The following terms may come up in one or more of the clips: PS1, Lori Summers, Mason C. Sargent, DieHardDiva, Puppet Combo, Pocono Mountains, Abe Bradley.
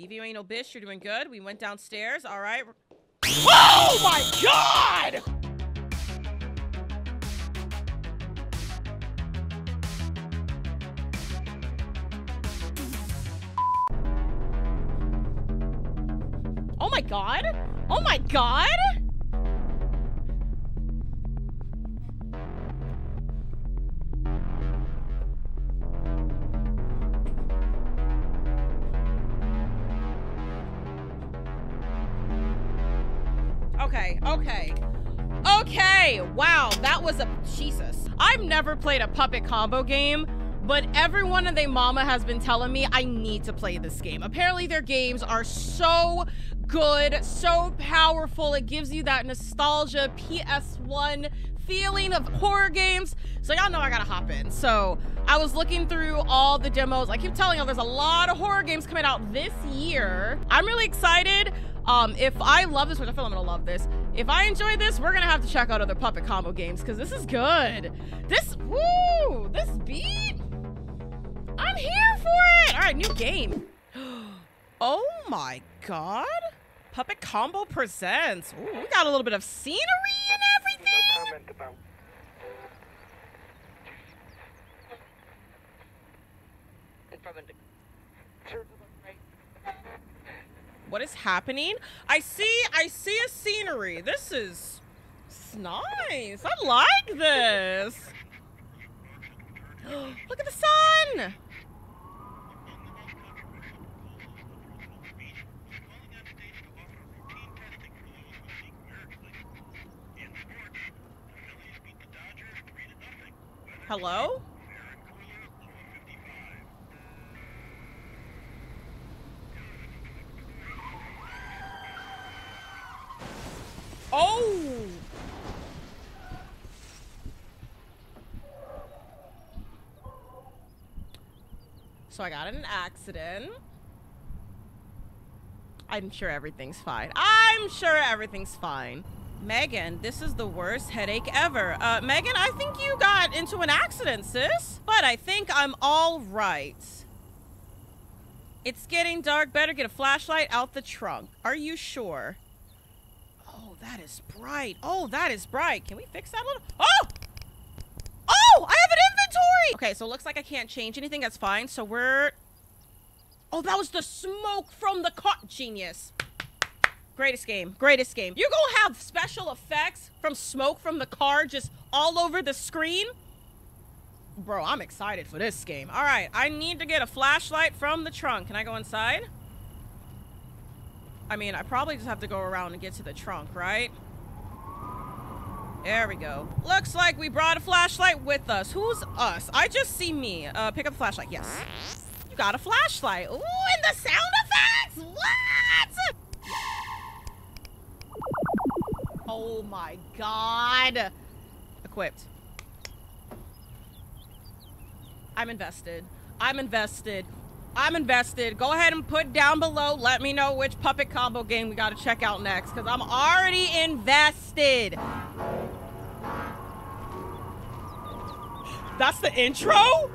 DV ain't no bitch, you're doing good. We went downstairs, all right. Oh my God! Oh my God! Oh my God! Okay, okay, okay, wow, that was a, Jesus. I've never played a Puppet Combo game, but everyone and they mama has been telling me I need to play this game. Apparently their games are so good, so powerful. It gives you that nostalgia PS1 feeling of horror games. So y'all know I gotta hop in. So I was looking through all the demos. I keep telling y'all there's a lot of horror games coming out this year. I'm really excited. If I love this, which I feel I'm gonna love this. If I enjoy this, we're gonna have to check out other Puppet Combo games because this is good. This, woo, this beat, I'm here for it. All right, new game. Oh my God. Puppet Combo presents. Ooh, we got a little bit of scenery and everything. What is happening? I see a scenery. This is nice. I like this. Look at the sun. Hello? Oh! So I got in an accident. I'm sure everything's fine. I'm sure everything's fine. Megan, this is the worst headache ever. Megan, I think you got into an accident, sis. But I think I'm all right. It's getting dark. Better get a flashlight out the trunk. Are you sure? Oh, that is bright. Oh, that is bright. Can we fix that a little? Oh! Oh, I have an inventory! Okay, so it looks like I can't change anything. That's fine. So we're... Oh, that was the smoke from the car. Genius. Greatest game. Greatest game. You're gonna have special effects from smoke from the car just all over the screen? Bro, I'm excited for this game. All right, I need to get a flashlight from the trunk. Can I go inside? I mean, I probably just have to go around and get to the trunk, right? There we go. Looks like we brought a flashlight with us. Who's us? I just see me. Pick up the flashlight. Yes. You got a flashlight. Ooh, and the sound effects! What? Oh my God. Equipped. I'm invested. I'm invested. I'm invested. Go ahead and put down below. Let me know which Puppet Combo game we got to check out next because I'm already invested. That's the intro?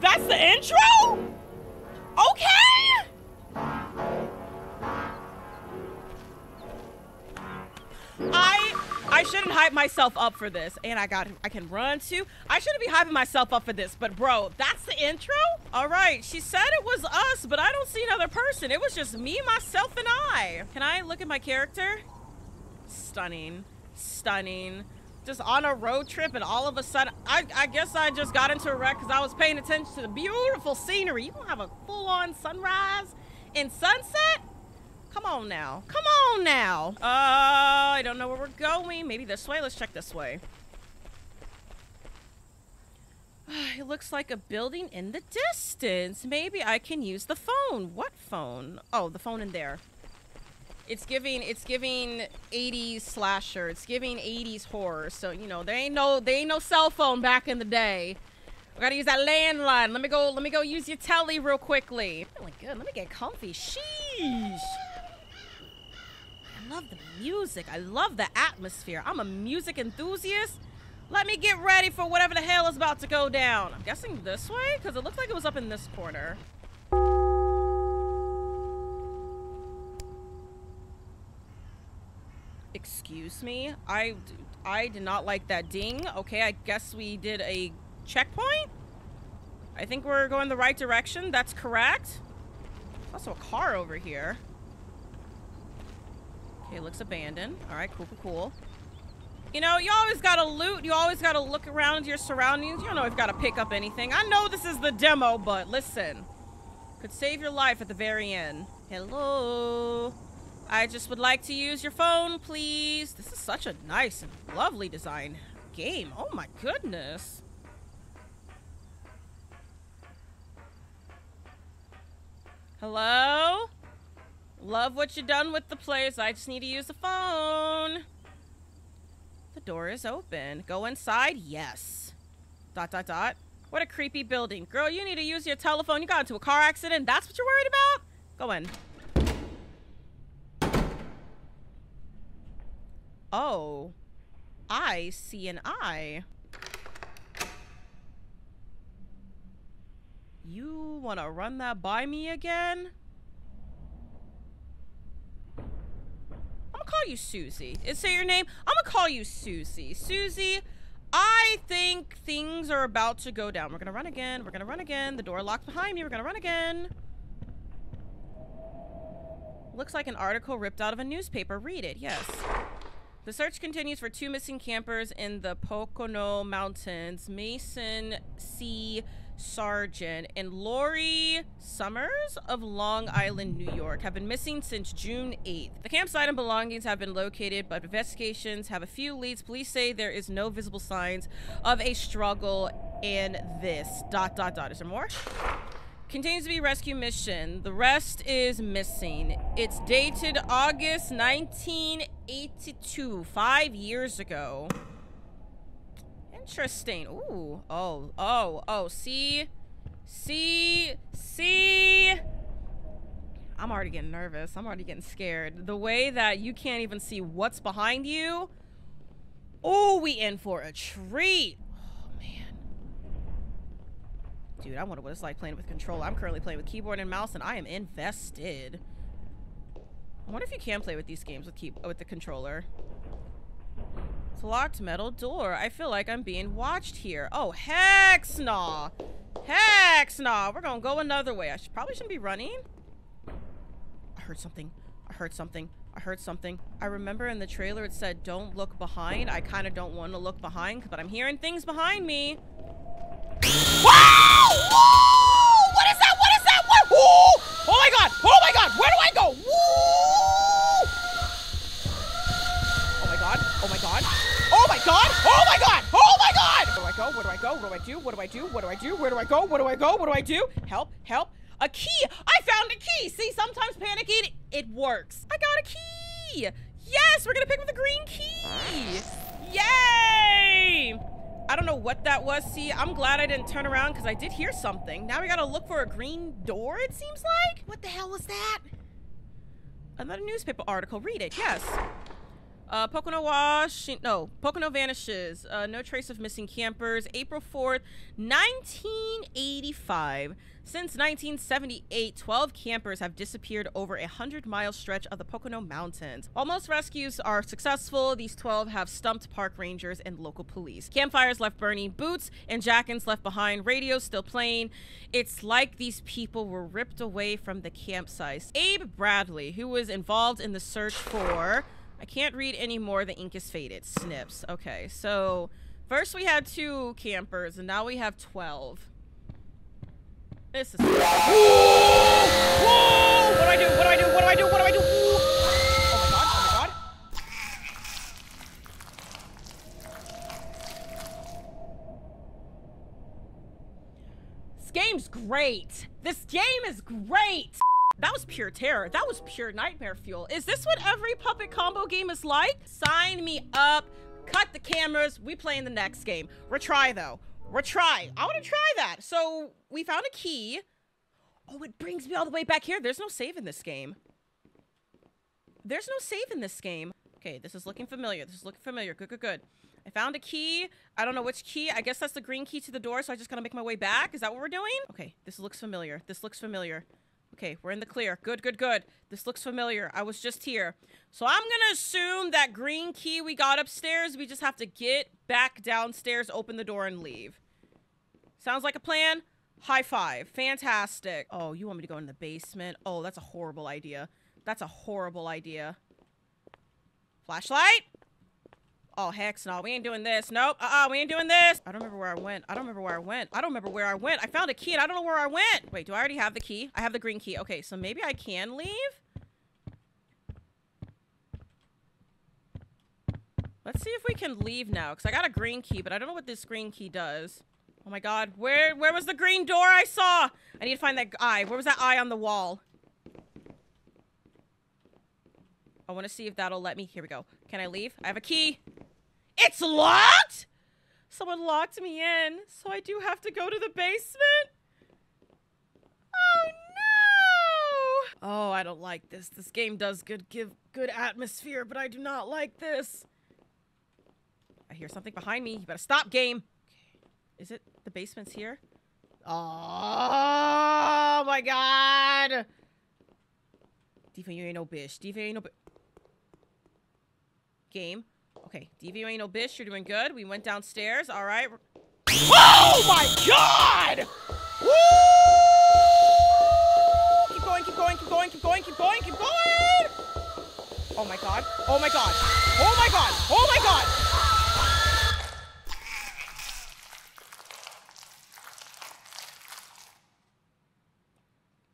That's the intro? Okay. I shouldn't hype myself up for this. And I can run too. I shouldn't be hyping myself up for this, but bro, that's the intro? All right, she said it was us, but I don't see another person. It was just me, myself, and I. Can I look at my character? Stunning, stunning. Just on a road trip and all of a sudden, I guess I just got into a wreck because I was paying attention to the beautiful scenery. You don't have a full-on sunrise and sunset? Come on now. Come on now. I don't know where we're going. Maybe this way. Let's check this way. It looks like a building in the distance. Maybe I can use the phone. What phone? Oh, the phone in there. It's giving 80s slasher. It's giving 80s horror. So, you know, there ain't no cell phone back in the day. I gotta use that landline. Let me go use your telly real quickly. Feeling good. Let me get comfy. Sheesh. I love the music. I love the atmosphere. I'm a music enthusiast. Let me get ready for whatever the hell is about to go down. I'm guessing this way because it looks like it was up in this corner. Excuse me? I did not like that ding. Okay, I guess we did a checkpoint? I think we're going the right direction. That's correct. Also a car over here. Okay, looks abandoned. All right, cool, cool, cool. You know, you always gotta loot. You always gotta look around your surroundings. You don't know if you gotta pick up anything. I know this is the demo, but listen. Could save your life at the very end. Hello. I just would like to use your phone, please. This is such a nice and lovely design game. Oh my goodness. Hello? Love what you done with the place. I just need to use the phone. The door is open. Go inside? Yes. Dot, dot, dot. What a creepy building. Girl, you need to use your telephone. You got into a car accident. That's what you're worried about? Go in. Oh, I see an eye. You want to run that by me again? I'm gonna call you Susie. Say your name. I'm gonna call you Susie. Susie, I think things are about to go down. We're gonna run again. We're gonna run again. The door locked behind me. We're gonna run again. Looks like an article ripped out of a newspaper. Read it. Yes. The search continues for two missing campers in the Pocono Mountains. Mason C. Sargent and Lori Summers of Long Island, New York have been missing since June 8th. The campsite and belongings have been located, but investigations have a few leads. Police say there is no visible signs of a struggle in this. Dot, dot, dot. Is there more? Continues to be rescue mission. The rest is missing. It's dated August 1982, 5 years ago. Interesting. Ooh. Oh. Oh. Oh. See? See? See? I'm already getting nervous. I'm already getting scared. The way that you can't even see what's behind you. Oh, we in for a treat. Dude, I wonder what it's like playing with controller. I'm currently playing with keyboard and mouse, and I am invested. I wonder if you can play with these games with the controller. It's a locked metal door. I feel like I'm being watched here. Oh, heck nah. Heck nah. We're gonna go another way. I probably shouldn't be running. I heard something. I heard something. I heard something. I remember in the trailer it said, don't look behind. I kind of don't want to look behind, but I'm hearing things behind me. Whoa! What is that? What is that? What? Whoa! Oh my god! Oh my god! Where do I go? Whoa! Oh my god! Oh my god! Oh my god! Oh my god! Oh my god! Where do I go? Where do I go? What do I do? What do I do? What do I do? Where do I go? What do I go? What do I do? Help! Help! A key! I found a key! See, sometimes panicking, it works. I got a key! Yes! We're gonna pick up the green key! Yay! I don't know what that was. See, I'm glad I didn't turn around because I did hear something. Now we gotta look for a green door, it seems like. What the hell was that? Another newspaper article. Read it, yes. Pocono vanishes. No trace of missing campers. April 4th, 1985. Since 1978, 12 campers have disappeared over a 100-mile stretch of the Pocono Mountains. While most rescues are successful, these 12 have stumped park rangers and local police. Campfires left burning, boots and jackets left behind, radios still playing. It's like these people were ripped away from the campsites. Abe Bradley, who was involved in the search for... I can't read anymore, the ink is faded. Snips. Okay, so first we had 2 campers, and now we have 12. This is. Whoa! Whoa! What do I do? What do I do? What do I do? What do I do? Ooh. Oh my god! Oh my god! This game's great. This game is great. That was pure terror. That was pure nightmare fuel. Is this what every Puppet Combo game is like? Sign me up. Cut the cameras. We playing the next game. Retry though. Retry. I want to try that. So we found a key. Oh, it brings me all the way back here. There's no save in this game. There's no save in this game. Okay, this is looking familiar. This is looking familiar. Good, good, good. I found a key. I don't know which key. I guess that's the green key to the door, so I just gotta make my way back. Is that what we're doing? Okay, this looks familiar. This looks familiar. Okay, we're in the clear. Good, good, good. This looks familiar. I was just here. So I'm gonna assume that green key we got upstairs, we just have to get back downstairs, open the door, and leave. Sounds like a plan. High five. Fantastic. Oh, you want me to go in the basement? Oh, that's a horrible idea. That's a horrible idea. Flashlight? Oh, hex no. We ain't doing this. Nope. We ain't doing this. I don't remember where I went. I don't remember where I went. I don't remember where I went. I found a key and I don't know where I went. Wait, do I already have the key? I have the green key. Okay, so maybe I can leave? Let's see if we can leave now, because I got a green key, but I don't know what this green key does. Oh my god. Where was the green door I saw? I need to find that eye. Where was that eye on the wall? I want to see if that'll let me. Here we go. Can I leave? I have a key. It's locked? Someone locked me in, so I do have to go to the basement? Oh, no! Oh, I don't like this. This game does give good atmosphere, but I do not like this. I hear something behind me. You better stop, game. Okay. Is it the basement's here? Oh, my God! Diva, you ain't no bitch. Diva, you ain't no bitch. Game. Okay, Diva, you ain't no bitch. You're doing good. We went downstairs. All right. Oh my god! Woo! Keep going, keep going, keep going, keep going, keep going, keep going! Oh my god. Oh my god. Oh my god. Oh my god!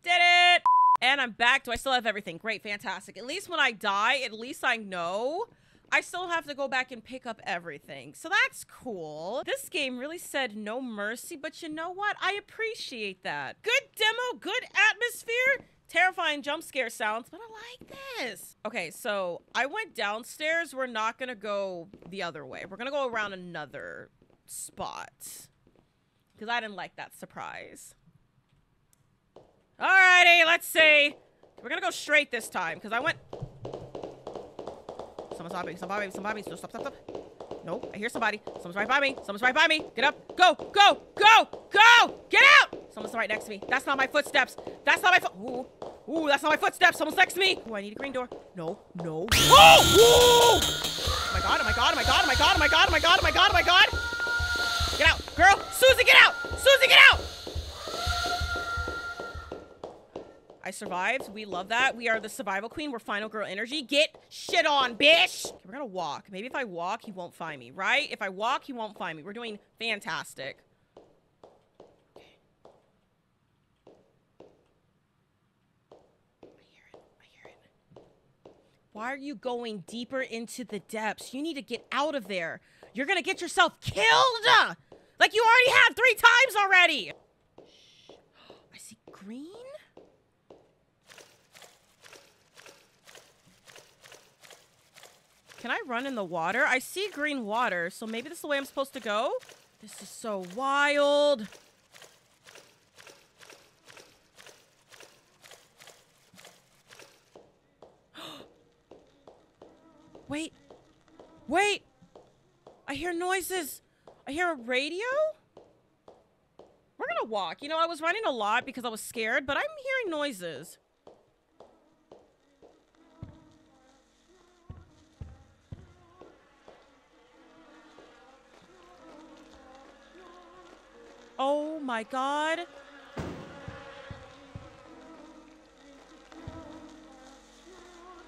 Did it! And I'm back. Do I still have everything? Great, fantastic. At least when I die, at least I know I still have to go back and pick up everything. So that's cool. This game really said no mercy, but you know what? I appreciate that. Good demo, good atmosphere, terrifying jump scare sounds, but I like this. Okay, so I went downstairs. We're not gonna go the other way. We're gonna go around another spot because I didn't like that surprise. Alrighty, let's see. We're gonna go straight this time because I went... Someone's by me, somebody, somebody, stop, stop, stop. Nope, I hear somebody. Someone's right by me. Someone's right by me. Get up. Go, go, go, go! Get out! Someone's right next to me. That's not my footsteps. That's not my foot. Ooh, ooh, that's not my footsteps. Someone's next to me. Ooh, I need a green door. No, no. Oh! Oh my god, oh my god, oh my god, oh my god, oh my god, oh my god, oh my god, oh my god! Get out, girl! Susie, get out! Susie, get out! I survived. We love that. We are the survival queen. We're final girl energy. Get shit on, bitch! Okay, we're gonna walk. Maybe if I walk, he won't find me, right? If I walk, he won't find me. We're doing fantastic. Okay. I hear it. I hear it. Why are you going deeper into the depths? You need to get out of there. You're gonna get yourself killed! Like you already have 3 times already! Shh. I see green? Can I run in the water? I see green water, so maybe this is the way I'm supposed to go? This is so wild. Wait. Wait. I hear noises. I hear a radio? We're gonna walk. You know, I was running a lot because I was scared, but I'm hearing noises. Oh my god.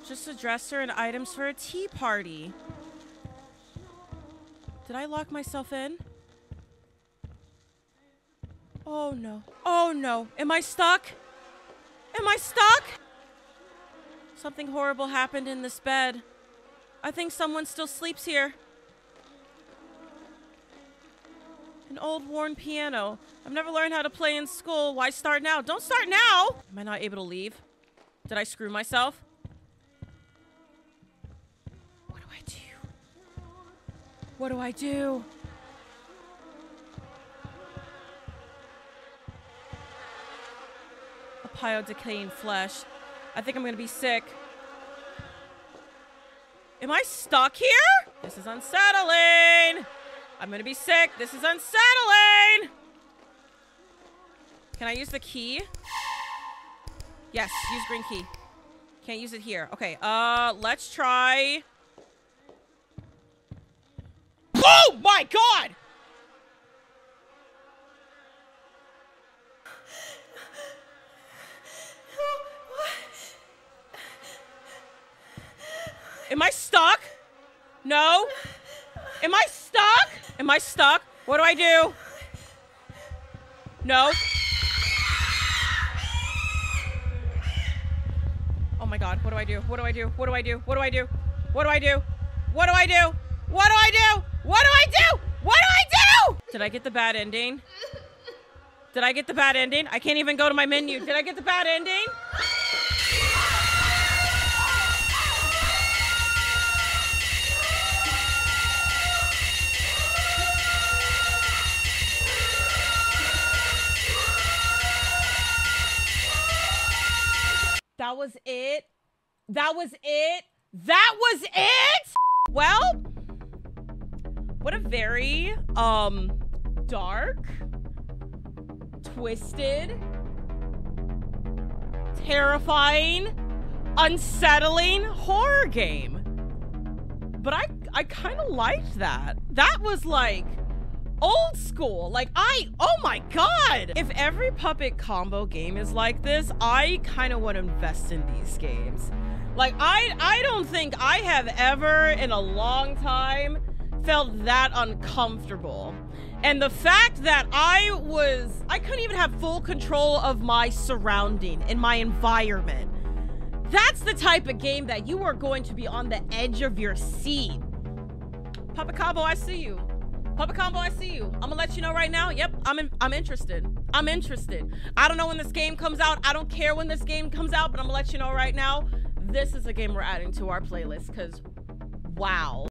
Just a dresser and items for a tea party. Did I lock myself in? Oh no. Oh no. Am I stuck? Am I stuck? Something horrible happened in this bed. I think someone still sleeps here. An old worn piano. I've never learned how to play in school. Why start now? Don't start now! Am I not able to leave? Did I screw myself? What do I do? What do I do? A pile of decaying flesh. I think I'm gonna be sick. Am I stuck here? This is unsettling! I'm gonna be sick. This is unsettling. Can I use the key? Yes, use green key. Can't use it here. Okay, let's try... Oh my god! Am I stuck? No? Am I stuck? Am I stuck? What do I do? No. Oh my god, what do I do? What do I do? What do I do? What do I do? What do I do? What do I do? What do I do? What do I do? What do I do? Did I get the bad ending? Did I get the bad ending? I can't even go to my menu. Did I get the bad ending? That was it. That was it. That was it. Well, what a very dark, twisted, terrifying, unsettling horror game. But I kind of liked that. That was like old school. Like oh my god. If every puppet combo game is like this, I kind of want to invest in these games. Like I don't think I have ever in a long time felt that uncomfortable. And the fact that I couldn't even have full control of my surrounding and my environment. That's the type of game that you are going to be on the edge of your seat. Puppet Combo, I see you. Puppet Combo, I see you. I'm gonna let you know right now. Yep, I'm interested. I'm interested. I don't know when this game comes out. I don't care when this game comes out, but I'm gonna let you know right now. This is a game we're adding to our playlist because wow.